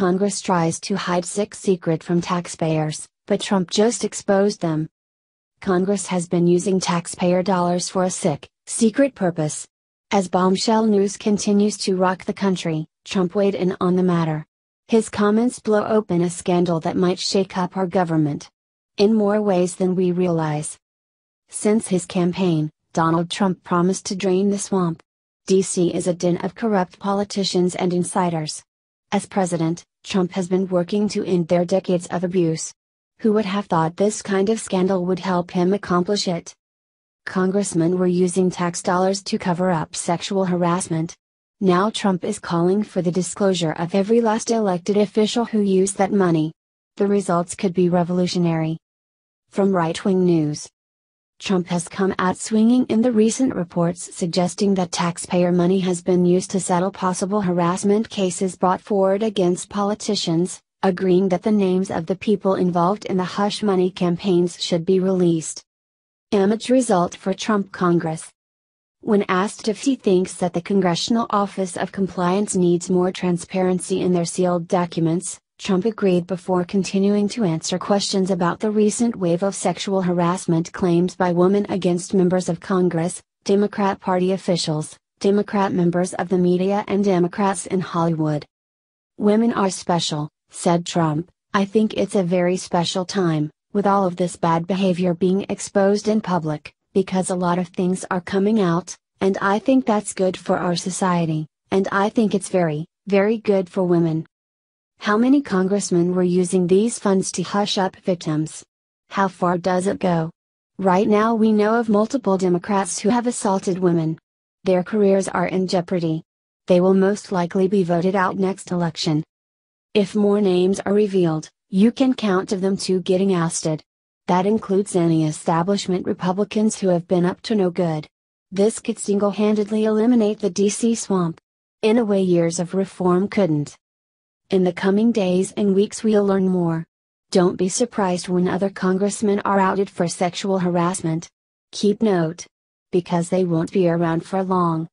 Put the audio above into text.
Congress tries to hide sick secret from taxpayers, but Trump just exposed them. Congress has been using taxpayer dollars for a sick, secret purpose. As bombshell news continues to rock the country, Trump weighed in on the matter. His comments blow open a scandal that might shake up our government in more ways than we realize. Since his campaign, Donald Trump promised to drain the swamp. D.C. is a den of corrupt politicians and insiders. As president, Trump has been working to end their decades of abuse. Who would have thought this kind of scandal would help him accomplish it? Congressmen were using tax dollars to cover up sexual harassment. Now Trump is calling for the disclosure of every last elected official who used that money. The results could be revolutionary. From right-wing news, Trump has come out swinging in the recent reports suggesting that taxpayer money has been used to settle possible harassment cases brought forward against politicians, agreeing that the names of the people involved in the hush money campaigns should be released. Image result for Trump Congress. When asked if he thinks that the Congressional Office of Compliance needs more transparency in their sealed documents, Trump agreed before continuing to answer questions about the recent wave of sexual harassment claims by women against members of Congress, Democrat Party officials, Democrat members of the media and Democrats in Hollywood. "Women are special," said Trump. "I think it's a very special time, with all of this bad behavior being exposed in public, because a lot of things are coming out, and I think that's good for our society, and I think it's very, very good for women." How many congressmen were using these funds to hush up victims? How far does it go? Right now we know of multiple Democrats who have assaulted women. Their careers are in jeopardy. They will most likely be voted out next election. If more names are revealed, you can count of them two getting ousted. That includes any establishment Republicans who have been up to no good. This could single-handedly eliminate the D.C. swamp. In a way years of reform couldn't. In the coming days and weeks we'll learn more. Don't be surprised when other congressmen are outed for sexual harassment. Keep note. Because they won't be around for long.